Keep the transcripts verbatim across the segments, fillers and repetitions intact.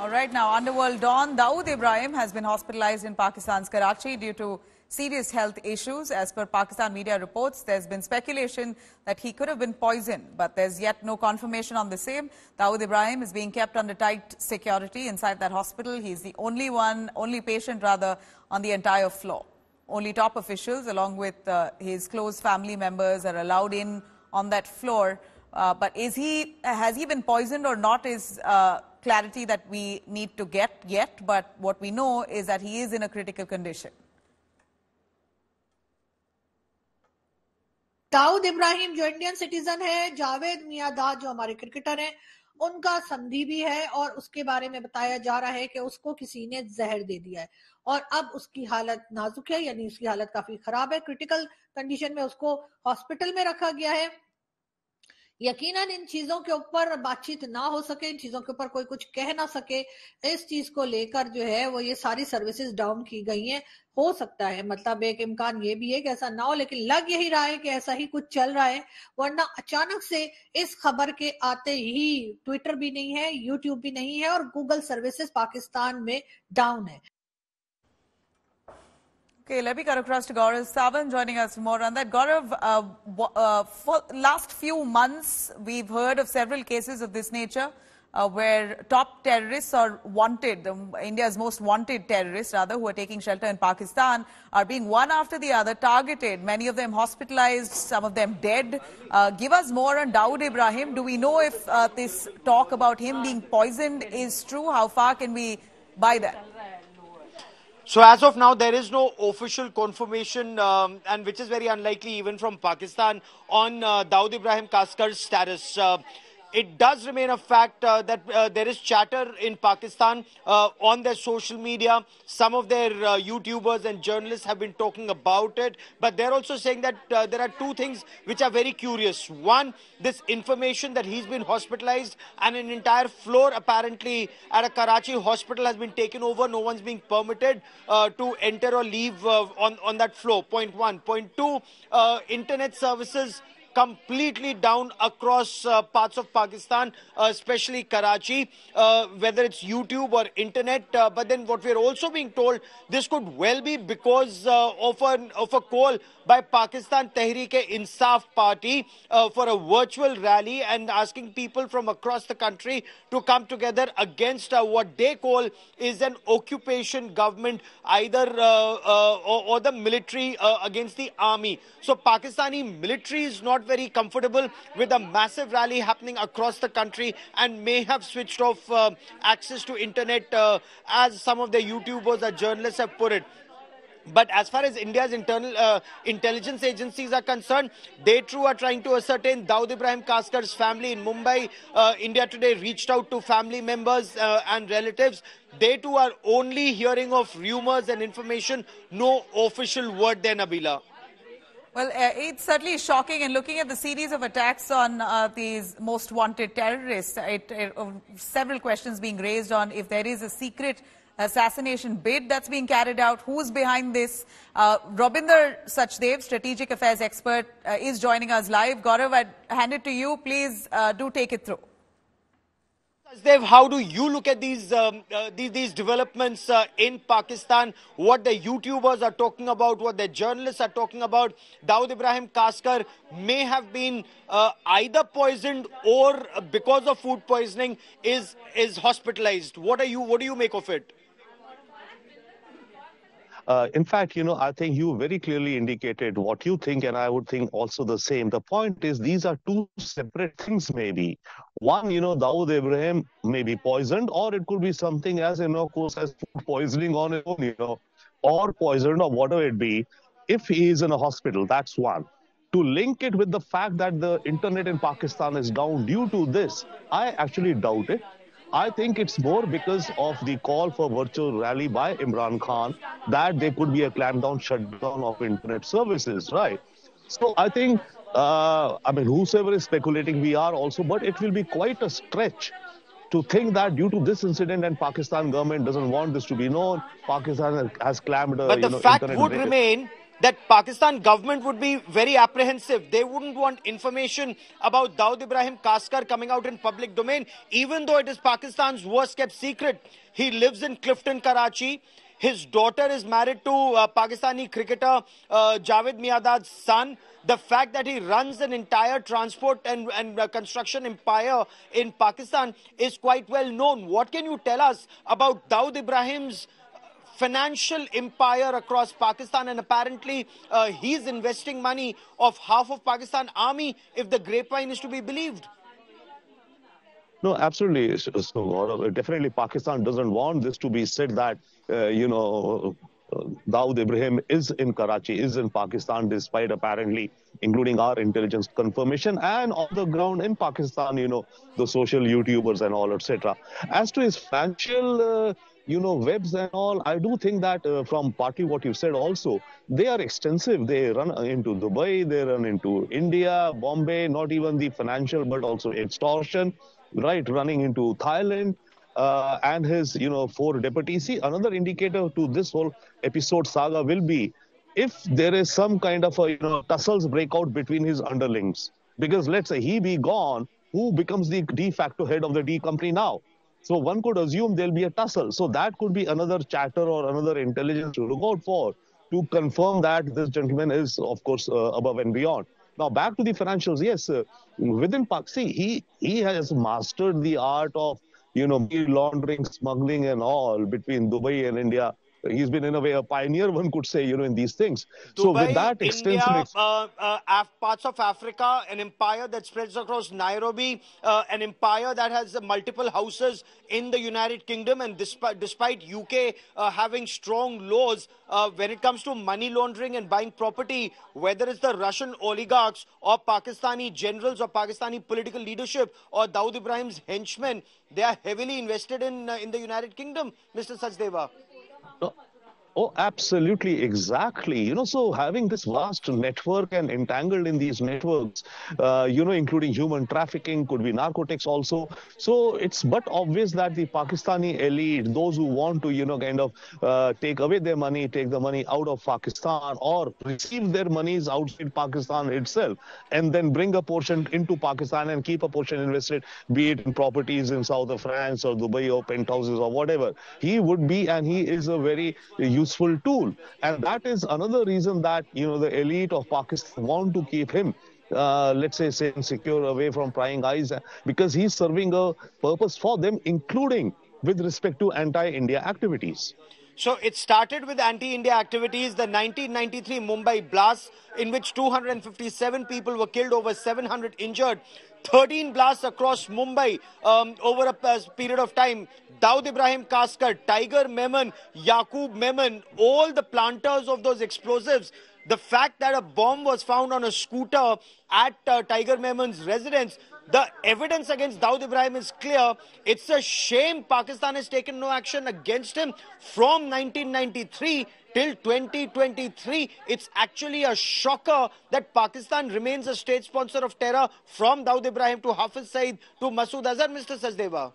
All right, now Underworld Don Dawood Ibrahim has been hospitalized in Pakistan's Karachi due to serious health issues. As per Pakistan media reports, there's been speculation that he could have been poisoned, but there's yet no confirmation on the same. Dawood Ibrahim is being kept under tight security inside that hospital. He's the only one, only patient rather, on the entire floor. Only top officials along with uh, his close family members are allowed in on that floor. Uh, but is he, has he been poisoned or not is uh, clarity that we need to get yet. But what we know is that he is in a critical condition. Dawood Ibrahim जो Indian citizen है, जावेद मियांदाद जो हमारे cricketer हैं, उनका संधि भी है और उसके बारे में बताया जा रहा है कि उसको किसी ने जहर दे दिया है और अब उसकी हालत नाजुक है, यानी उसकी हालत काफी खराब है, क्रिटिकल कंडीशन में उसको हॉस्पिटल में रखा गया है। यकीनन इन चीजों के ऊपर बातचीत ना हो सके, इन चीजों के ऊपर कोई कुछ कह ना सके, इस चीज को लेकर जो है वो ये सारी सर्विसेज डाउन की गई हैं। हो सकता है, मतलब एक इम्कान ये भी है कि ऐसा ना हो, लेकिन लग यही रहा है कि ऐसा ही कुछ चल रहा है, वरना अचानक से इस खबर के आते ही ट्विटर भी नहीं है, यूट्यूब भी नहीं है और गूगल सर्विसेज पाकिस्तान में डाउन है। Okay, let me cut across to Gaurav Savan joining us for more on that. Gaurav, uh, uh, for last few months we've heard of several cases of this nature uh, where top terrorists or wanted, um, India's most wanted terrorists rather, who are taking shelter in Pakistan are being one after the other targeted, many of them hospitalized, some of them dead. Uh, give us more on Dawood Ibrahim. Do we know if uh, this talk about him being poisoned is true? How far can we buy that? So as of now, there is no official confirmation, um, and which is very unlikely even from Pakistan, on uh, Dawood Ibrahim Kaskar's status. Uh, it does remain a fact uh, that uh, there is chatter in Pakistan uh, on their social media. Some of their uh, YouTubers and journalists have been talking about it, but they're also saying that uh, there are two things which are very curious. One, this information that he's been hospitalized and an entire floor apparently at a Karachi hospital has been taken over. No one's being permitted uh, to enter or leave uh, on, on that floor, point one. Point two, uh, internet services completely down across uh, parts of Pakistan, uh, especially Karachi, uh, whether it's YouTube or internet. Uh, but then what we're also being told, this could well be because uh, of, an, of a call by Pakistan Tehreek-e-Insaf party uh, for a virtual rally and asking people from across the country to come together against uh, what they call is an occupation government, either uh, uh, or, or the military uh, against the army. So Pakistani military is not very comfortable with a massive rally happening across the country and may have switched off uh, access to internet, uh, as some of the YouTubers or journalists have put it. But as far as India's internal uh, intelligence agencies are concerned, they too are trying to ascertain Dawood Ibrahim Kaskar's family in Mumbai. Uh, India Today reached out to family members uh, and relatives. They too are only hearing of rumors and information. No official word there, Nabila. Well, uh, it's certainly shocking, and looking at the series of attacks on uh, these most wanted terrorists, it, it, uh, several questions being raised on if there is a secret assassination bid that's being carried out, who's behind this. Uh, Robinder Sachdev, strategic affairs expert, uh, is joining us live. Gaurav, I'd hand it to you. Please uh, do take it through. Dev, how do you look at these um, uh, these, these developments uh, in Pakistan? What the YouTubers are talking about, what the journalists are talking about? Dawood Ibrahim Kaskar may have been uh, either poisoned or, because of food poisoning, is is hospitalized. What are you? What do you make of it? Uh, in fact, you know, I think you very clearly indicated what you think, and I would think also the same. The point is, these are two separate things, maybe. One, you know, Dawood Ibrahim may be poisoned, or it could be something as innocuous as food poisoning on its own, you know, or poisoned, or whatever it be, if he is in a hospital. That's one. To link it with the fact that the internet in Pakistan is down due to this, I actually doubt it. I think it's more because of the call for virtual rally by Imran Khan that there could be a clampdown, shutdown of internet services, right? So I think, uh, I mean, whosoever is speculating, we are also, but it will be quite a stretch to think that due to this incident and Pakistan government doesn't want this to be known, Pakistan has clamped. But the fact would remain that Pakistan government would be very apprehensive. They wouldn't want information about Dawood Ibrahim Kaskar coming out in public domain, even though it is Pakistan's worst kept secret. He lives in Clifton, Karachi. His daughter is married to uh, Pakistani cricketer uh, Javed Miandad's son. The fact that he runs an entire transport and, and uh, construction empire in Pakistan is quite well known. What can you tell us about Dawood Ibrahim's financial empire across Pakistan? And apparently uh, he's investing money of half of Pakistan army, if the grapevine is to be believed. No, absolutely. So, definitely Pakistan doesn't want this to be said that, uh, you know, Dawood Ibrahim is in Karachi, is in Pakistan, despite apparently, including our intelligence confirmation, and on the ground in Pakistan, you know, the social YouTubers and all, et cetera. As to his financial, uh, you know, webs and all, I do think that uh, from partly what you said also, they are extensive. They run into Dubai, they run into India, Bombay, not even the financial, but also extortion, right, running into Thailand. Uh, and his, you know, four deputies. See, another indicator to this whole episode saga will be if there is some kind of a, you know, tussles break out between his underlings. Because let's say he be gone, who becomes the de facto head of the D company now? So one could assume there'll be a tussle. So that could be another chatter or another intelligence to look out for to confirm that this gentleman is, of course, uh, above and beyond. Now, back to the financials. Yes, uh, within Pakistan, he, he has mastered the art of, you know, laundering, smuggling and all between Dubai and India. He's been, in a way, a pioneer, one could say, you know, in these things. Dubai, so with that extensive... India, uh, uh, parts of Africa, an empire that spreads across Nairobi, uh, an empire that has uh, multiple houses in the United Kingdom. And despite, despite U K uh, having strong laws, uh, when it comes to money laundering and buying property, whether it's the Russian oligarchs or Pakistani generals or Pakistani political leadership or Dawood Ibrahim's henchmen, they are heavily invested in, uh, in the United Kingdom, Mister Sachdeva. No. Oh, absolutely, exactly. You know, so having this vast network and entangled in these networks, uh, you know, including human trafficking, could be narcotics also. So it's but obvious that the Pakistani elite, those who want to, you know, kind of uh, take away their money, take the money out of Pakistan or receive their monies outside Pakistan itself and then bring a portion into Pakistan and keep a portion invested, be it in properties in south of France or Dubai or penthouses or whatever. He would be, and he is a very useful tool, and that is another reason that, you know, the elite of Pakistan want to keep him, uh, let's say, safe, secure, away from prying eyes, because he's serving a purpose for them, including with respect to anti-India activities. So it started with anti-India activities, the nineteen ninety-three Mumbai blast, in which two hundred fifty-seven people were killed, over seven hundred injured, thirteen blasts across Mumbai um, over a uh, period of time. Dawood Ibrahim Kaskar, Tiger Memon, Yaqub Memon, all the planters of those explosives. The fact that a bomb was found on a scooter at uh, Tiger Memon's residence, the evidence against Dawood Ibrahim is clear. It's a shame Pakistan has taken no action against him from nineteen ninety-three till twenty twenty-three. It's actually a shocker that Pakistan remains a state sponsor of terror, from Dawood Ibrahim to Hafiz Saeed to Masood Azhar, Mister Sachdeva.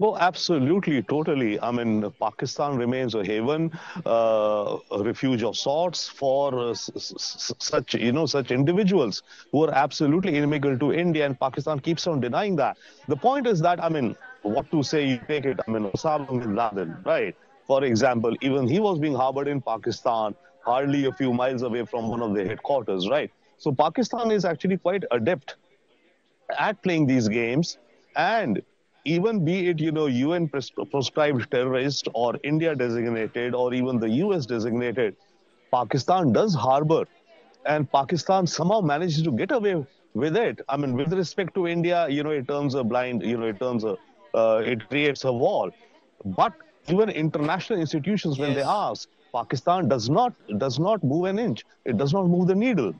Well, absolutely, totally. I mean, Pakistan remains a haven, uh, a refuge of sorts for uh, such, you know, such individuals who are absolutely inimical to India, and Pakistan keeps on denying that. The point is that, I mean, what to say, you take it. I mean, Osama bin Laden, right? For example, even he was being harbored in Pakistan, hardly a few miles away from one of their headquarters, right? So Pakistan is actually quite adept at playing these games, and even be it, you know, U N proscribed terrorist or India designated or even the U S designated, Pakistan does harbor, and Pakistan somehow manages to get away with it. I mean, with respect to India, you know, it turns a blind, you know, it turns a, uh, it creates a wall. But even international institutions, yes, when they ask, Pakistan does not, does not move an inch. It does not move the needle.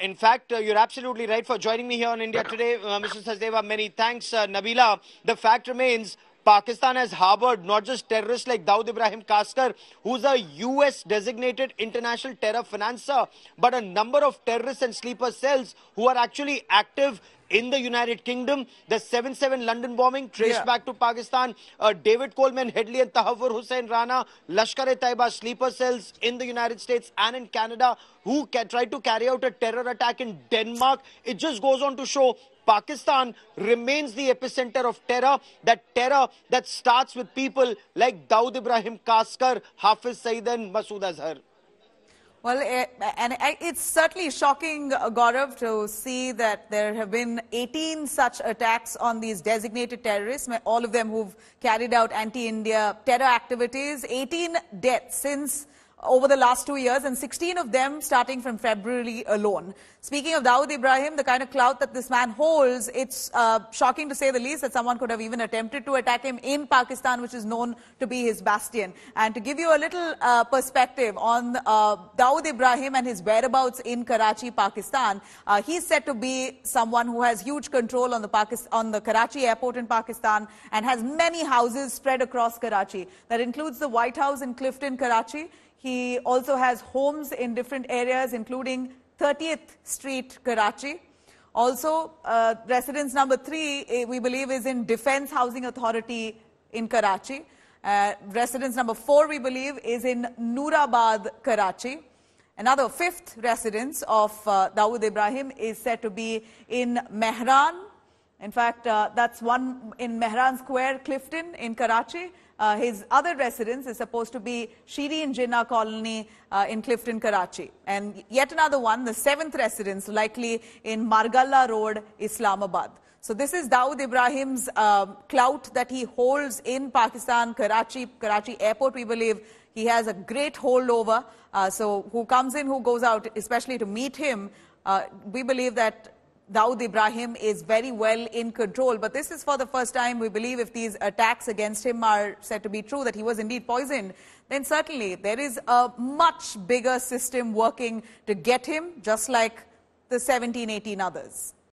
In fact, uh, you're absolutely right. For joining me here on India Today, uh, Mister Sachdeva, many thanks. Uh, Nabila, the fact remains, Pakistan has harbored not just terrorists like Dawood Ibrahim Kaskar, who's a U S-designated international terror financer, but a number of terrorists and sleeper cells who are actually active in the United Kingdom. The seven seven London bombing traced yeah. back to Pakistan. Uh, David Coleman Headley and Tahafur Hussain Rana. Lashkar-e-Taiba sleeper cells in the United States and in Canada, who ca tried to carry out a terror attack in Denmark. It just goes on to show Pakistan remains the epicenter of terror, that terror that starts with people like Dawood Ibrahim Kaskar, Hafiz Saeed and Masood Azhar. Well, and it's certainly shocking, Gaurav, to see that there have been eighteen such attacks on these designated terrorists, all of them who've carried out anti-India terror activities, eighteen deaths since over the last two years and sixteen of them starting from February alone. Speaking of Dawood Ibrahim, the kind of clout that this man holds, it's uh, shocking to say the least that someone could have even attempted to attack him in Pakistan, which is known to be his bastion. And to give you a little uh, perspective on uh, Dawood Ibrahim and his whereabouts in Karachi, Pakistan, uh, he's said to be someone who has huge control on the, Pakistan, on the Karachi airport in Pakistan and has many houses spread across Karachi. That includes the White House in Clifton, Karachi. He also has homes in different areas, including thirtieth Street, Karachi. Also, uh, residence number three, we believe, is in Defence Housing Authority in Karachi. Uh, residence number four, we believe, is in Nurabad, Karachi. Another fifth residence of uh, Dawood Ibrahim is said to be in Mehran. In fact, uh, that's one in Mehran Square, Clifton, in Karachi. Uh, his other residence is supposed to be Shiri in Jinnah Colony uh, in Clifton, Karachi. And yet another one, the seventh residence, likely in Margalla Road, Islamabad. So this is Dawood Ibrahim's uh, clout that he holds in Pakistan, Karachi, Karachi airport, we believe. He has a great hold over. Uh, so who comes in, who goes out, especially to meet him, uh, we believe that Dawood Ibrahim is very well in control. But this is for the first time, we believe, if these attacks against him are said to be true, that he was indeed poisoned, then certainly there is a much bigger system working to get him, just like the seventeen, eighteen others.